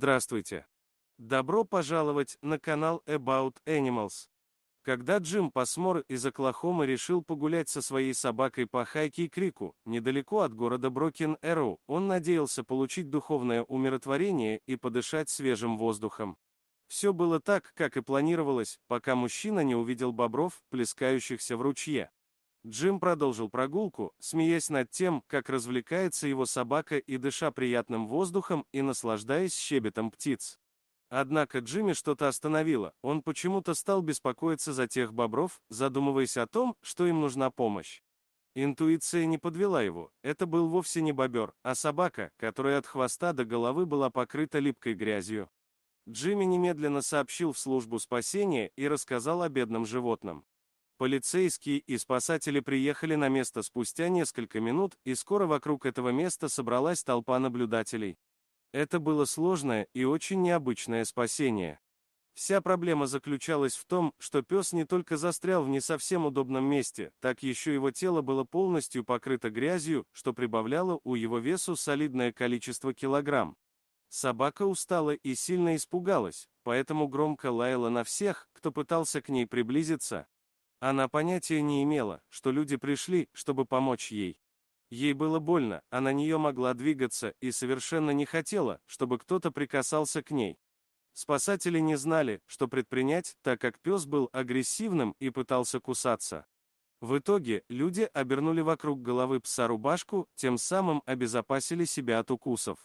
Здравствуйте! Добро пожаловать на канал About Animals. Когда Джим Пасмор из Оклахомы решил погулять со своей собакой по Хайки-Крику, недалеко от города Брокен-Эроу, он надеялся получить духовное умиротворение и подышать свежим воздухом. Все было так, как и планировалось, пока мужчина не увидел бобров, плескающихся в ручье. Джим продолжил прогулку, смеясь над тем, как развлекается его собака и дыша приятным воздухом и наслаждаясь щебетом птиц. Однако Джимми что-то остановило, он почему-то стал беспокоиться за тех бобров, задумываясь о том, что им нужна помощь. Интуиция не подвела его, это был вовсе не бобер, а собака, которая от хвоста до головы была покрыта липкой грязью. Джимми немедленно сообщил в службу спасения и рассказал о бедном животном. Полицейские и спасатели приехали на место спустя несколько минут, и скоро вокруг этого места собралась толпа наблюдателей. Это было сложное и очень необычное спасение. Вся проблема заключалась в том, что пес не только застрял в не совсем удобном месте, так еще его тело было полностью покрыто грязью, что прибавляло у его весу солидное количество килограмм. Собака устала и сильно испугалась, поэтому громко лаяла на всех, кто пытался к ней приблизиться. Она понятия не имела, что люди пришли, чтобы помочь ей. Ей было больно, она не могла двигаться и совершенно не хотела, чтобы кто-то прикасался к ней. Спасатели не знали, что предпринять, так как пес был агрессивным и пытался кусаться. В итоге, люди обернули вокруг головы пса рубашку, тем самым обезопасили себя от укусов.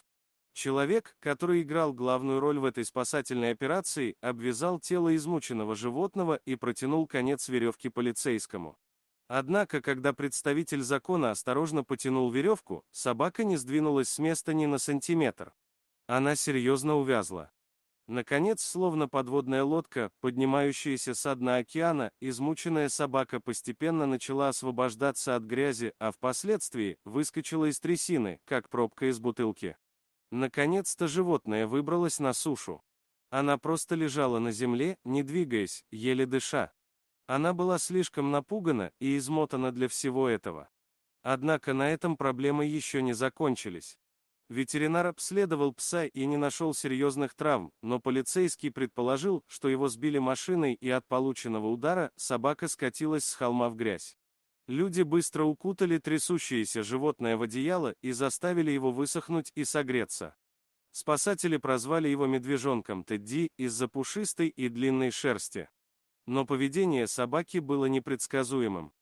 Человек, который играл главную роль в этой спасательной операции, обвязал тело измученного животного и протянул конец веревки полицейскому. Однако, когда представитель закона осторожно потянул веревку, собака не сдвинулась с места ни на сантиметр. Она серьезно увязла. Наконец, словно подводная лодка, поднимающаяся со дна океана, измученная собака постепенно начала освобождаться от грязи, а впоследствии выскочила из трясины, как пробка из бутылки. Наконец-то животное выбралось на сушу. Она просто лежала на земле, не двигаясь, еле дыша. Она была слишком напугана и измотана для всего этого. Однако на этом проблемы еще не закончились. Ветеринар обследовал пса и не нашел серьезных травм, но полицейский предположил, что его сбили машиной, и от полученного удара собака скатилась с холма в грязь. Люди быстро укутали трясущееся животное в одеяло и заставили его высохнуть и согреться. Спасатели прозвали его медвежонком Тедди из-за пушистой и длинной шерсти. Но поведение собаки было непредсказуемым.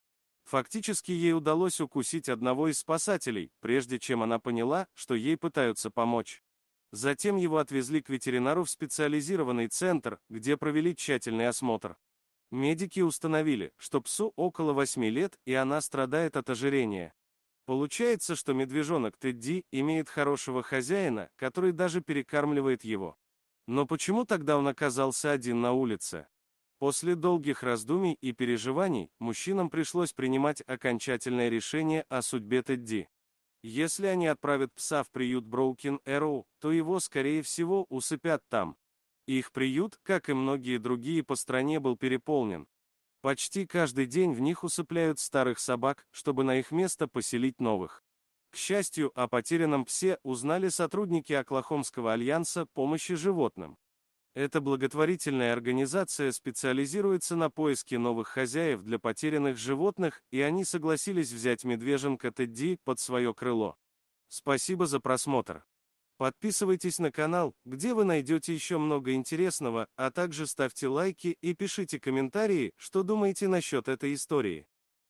Фактически ей удалось укусить одного из спасателей, прежде чем она поняла, что ей пытаются помочь. Затем его отвезли к ветеринару в специализированный центр, где провели тщательный осмотр. Медики установили, что псу около 8 лет, и она страдает от ожирения. Получается, что медвежонок Тедди имеет хорошего хозяина, который даже перекармливает его. Но почему тогда он оказался один на улице? После долгих раздумий и переживаний, мужчинам пришлось принимать окончательное решение о судьбе Тедди. Если они отправят пса в приют Broken Arrow, то его, скорее всего, усыпят там. Их приют, как и многие другие по стране, был переполнен. Почти каждый день в них усыпляют старых собак, чтобы на их место поселить новых. К счастью, о потерянном псе узнали сотрудники Оклахомского альянса помощи животным. Эта благотворительная организация специализируется на поиске новых хозяев для потерянных животных, и они согласились взять медвежонка Тедди под свое крыло. Спасибо за просмотр. Подписывайтесь на канал, где вы найдете еще много интересного, а также ставьте лайки и пишите комментарии, что думаете насчет этой истории.